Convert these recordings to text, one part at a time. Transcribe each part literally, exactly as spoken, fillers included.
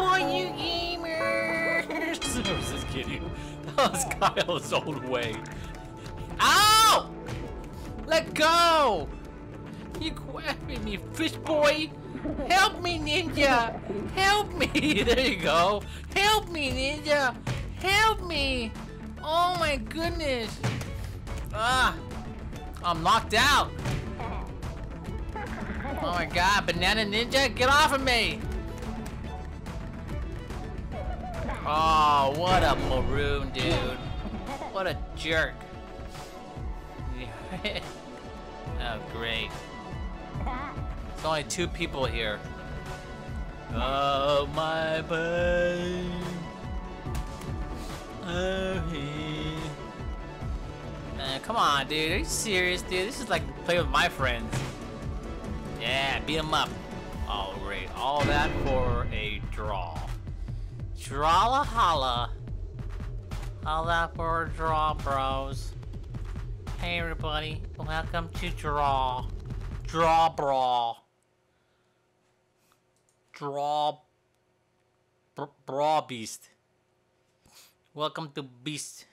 for you gamers. I was just kidding. That was Kyle's old way. Ow! Let go! You grabbing me, fish boy! Help me, ninja! Help me! There you go! Help me, ninja! Help me! Oh my goodness! Ah! I'm locked out! Oh my god, banana ninja, get off of me! Oh, what a maroon, dude! What a jerk! Oh, great. There's only two people here. Oh, my babe. Oh, he. Uh, come on, dude. Are you serious, dude? This is like playing with my friends. Yeah, beat them up. All right. All that for a draw. Draw a holla. All that for a draw, bros. Hey everybody, welcome to Draw. Draw Brawl. Draw br Brawl Beast. Welcome to Beast.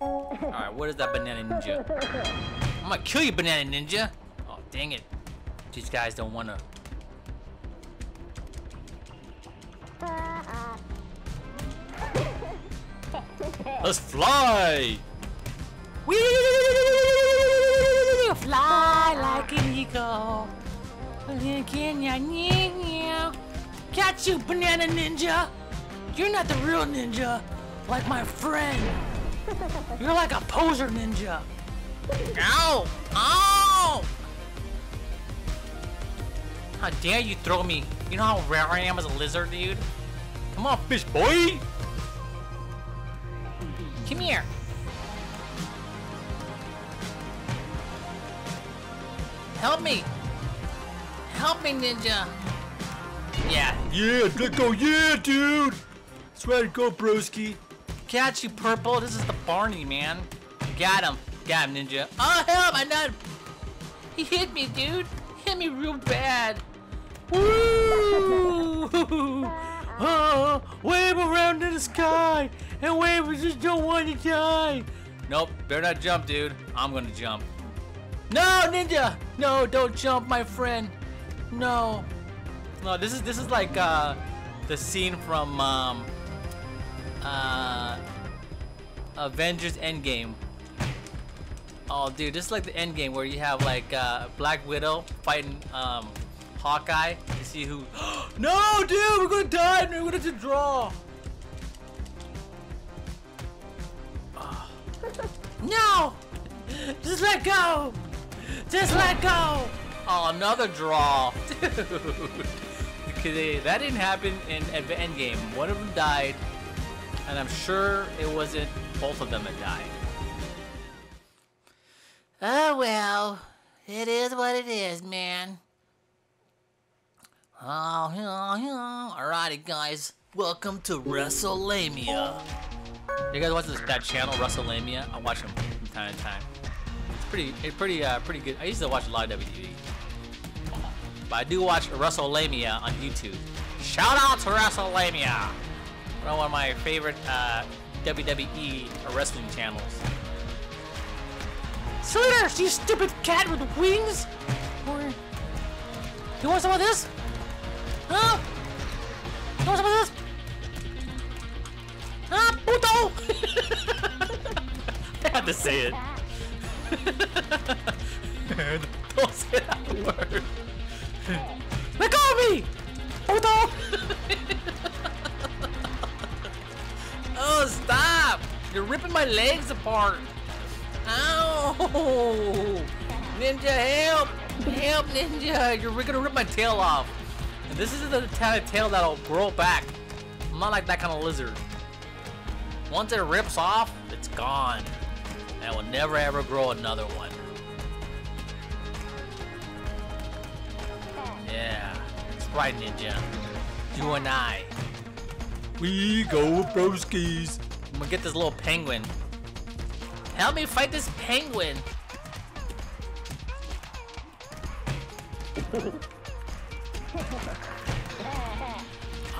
Alright, what is that banana ninja? I'm gonna kill you, banana ninja! Oh, dang it. These guys don't wanna. Let's fly! Wee! Fly like an eagle. Catch you, banana ninja. You're not the real ninja, like my friend. You're like a poser ninja. Ow! Ow! How dare you throw me? You know how rare I am as a lizard, dude? Come on, fish boy! Come here. Help me! Help me, ninja! Yeah. Yeah, let go, yeah, dude! That's right, go, broski. Catch you, purple. This is the Barney, man. Got him. Got him, ninja. Oh, help! I not. He hit me, dude. He hit me real bad. Woo! Oh, wave around in the sky! And wavers just don't want to die! Nope, better not jump, dude. I'm gonna jump. No, ninja! No, don't jump, my friend. No. No, this is this is like uh, the scene from um, uh, Avengers Endgame. Oh, dude, this is like the Endgame where you have like uh, Black Widow fighting um, Hawkeye to see who. No, dude, we're gonna die. We're gonna have to draw. Oh. No! Just let go! Just let go! Oh, another draw! Dude! Okay, that didn't happen in Endgame. One of them died, and I'm sure it wasn't both of them that died. Oh well, it is what it is, man. Oh, yeah, yeah. Alrighty, guys. Welcome to Russell Lamia. You guys watch this, that channel, Russell Lamia? I watch him from time to time. Pretty, pretty, uh, pretty good. I used to watch a lot of W W E, but I do watch Russell Lamia on YouTube. Shout out to Russell Lamia, one of my favorite uh, W W E wrestling channels. Slithers, you stupid cat with wings! You want some of this? Huh? You want some of this? Ah, puto! I had to say it. Don't say that word. Let go of me! Oh, oh, stop! You're ripping my legs apart. Ow! Ninja, help! Help, ninja! You're gonna rip my tail off. And this isn't the kind of tail that'll grow back. I'm not like that kind of lizard. Once it rips off, it's gone. And I will never ever grow another one. Yeah, that's right, ninja. You and I. We go broskies. I'm gonna get this little penguin. Help me fight this penguin.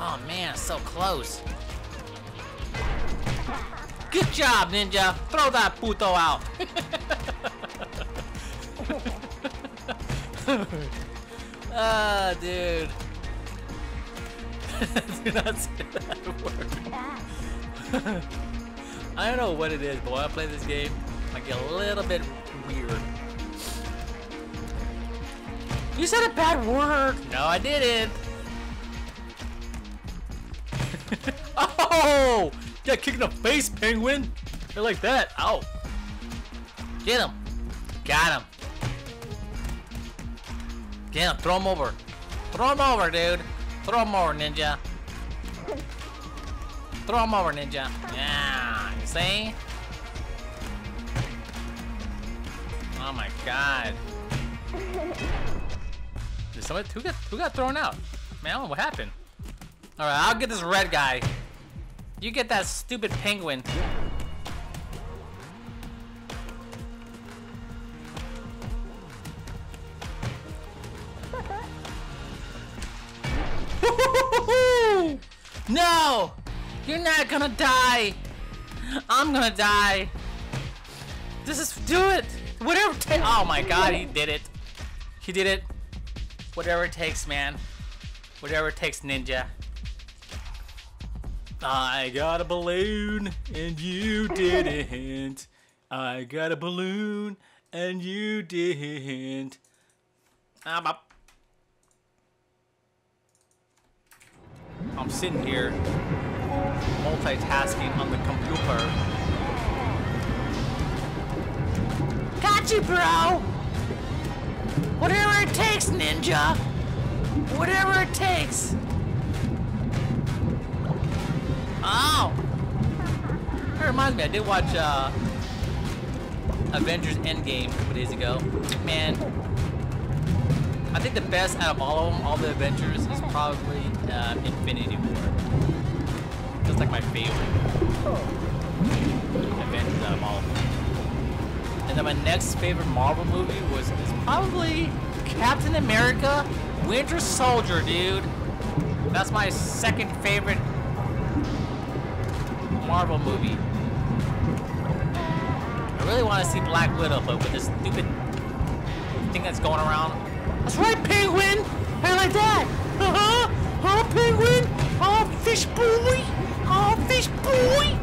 Oh man, so close. Good job, ninja. Throw that puto out. Ah, oh, dude. Do not say that word. I don't know what it is, but when I play this game, I get a little bit weird. You said a bad word. No, I didn't. Oh! Got kicked in the face, penguin. They're like that. Ow. Get him. Got him. Get him. Throw him over. Throw him over, dude. Throw him over, ninja. Throw him over, ninja. Yeah. You see? Oh my god. Did somebody, who got, who got thrown out? Man, I don't know what happened. Alright, I'll get this red guy. You get that stupid penguin. No! You're not gonna die! I'm gonna die! This is- do it! Whatever it takes- oh my god, he did it. He did it. Whatever it takes, man. Whatever it takes, ninja. I got a balloon and you didn't. I got a balloon and you didn't. I'm up. I'm sitting here multitasking on the computer. Got you, bro. Whatever it takes, ninja. Whatever it takes. Oh! That reminds me, I did watch uh, Avengers Endgame a couple days ago. Man, I think the best out of all of them, all the Avengers, is probably uh, Infinity War. That's like my favorite Avengers out of all of them. And then my next favorite Marvel movie was is probably Captain America Winter Soldier, dude. That's my second favorite Marvel movie. I really want to see Black Widow, but with this stupid thing that's going around. That's right, penguin! I like that! Uh-huh! Oh, penguin! Oh, fish boy! Oh, fish boy!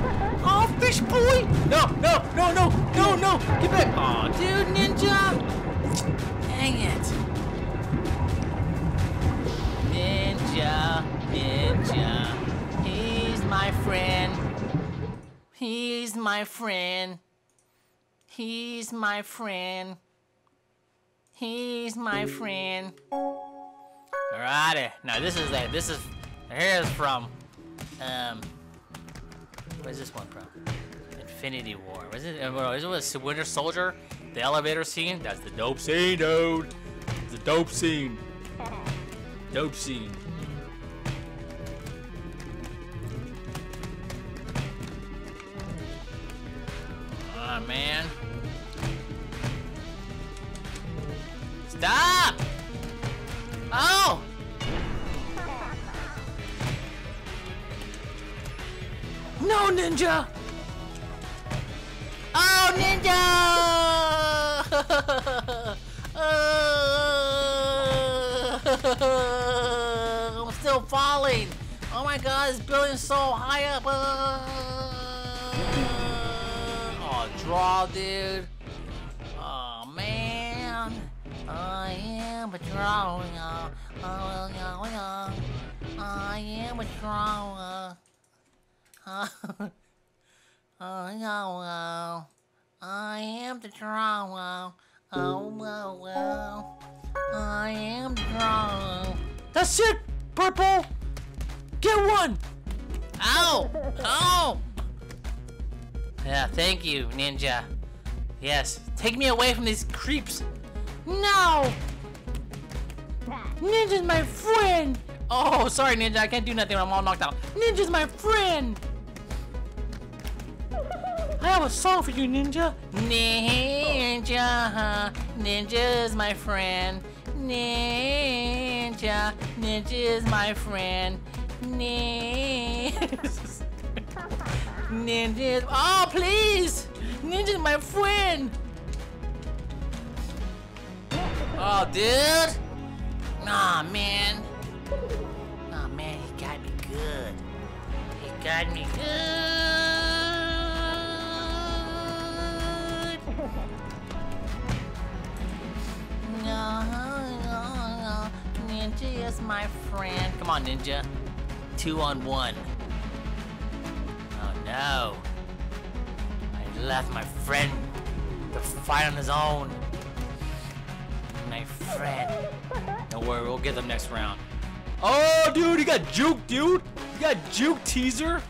Oh, fish boy! No, no, no, no, no, no! Get back! Oh, dude, ninja! Dang it. Ninja, ninja. He's my friend. He's my friend. He's my friend. He's my friend. Alrighty. Now this is like this is here's from um where's this one from? Infinity War. Was it was it was Winter Soldier? The elevator scene? That's the dope scene, dude. It's a dope scene. Dope scene. Oh, man. Stop! Oh! No, ninja! Oh, ninja! I'm still falling. Oh my god, this building's so high up. Oh. Draw, dude. Oh man, I am a drawer. I am a drawer. I am the drawer. Oh well, well. I am the drawer. That's it, purple. Get one. Ow! Ow! Yeah, thank you, ninja. Yes, take me away from these creeps. No! Ninja's my friend! Oh, sorry, ninja, I can't do nothing when I'm all knocked out. Ninja's my friend! I have a song for you, ninja. Ninja, ninja's my friend. Ninja, ninja's my friend. Ninjas. Ninjas. Oh, please! Ninjas, my friend! Oh, dude! Aw, man. Aw, man, he got me good. He got me good. No, no, no. Ninja is my friend. Come on, Ninja. Two on one. Oh, no. I left my friend to fight on his own. My friend. Don't worry, we'll get them next round. Oh, dude, he got juked, dude. He got juked, teaser.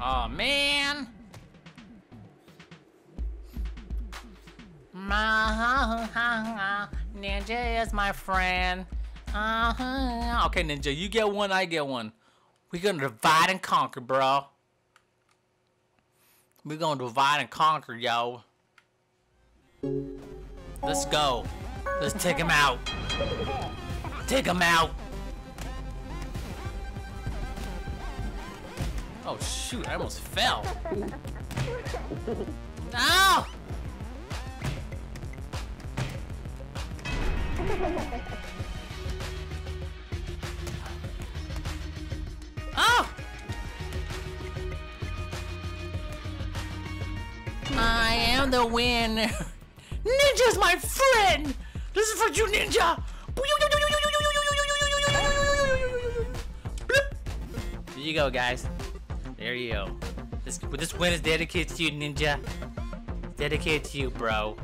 Oh, man. Ninja is my friend. Uh-huh. Okay, Ninja, you get one, I get one. We're gonna divide and conquer, bro. We're gonna divide and conquer, yo. Let's go. Let's take him out. Take him out. Oh, shoot. I almost fell. No! Oh! I am the winner. Ninja's my friend. This is for you, Ninja. There you go, guys. There you go. This, this win is dedicated to you, Ninja. Dedicated to you, bro.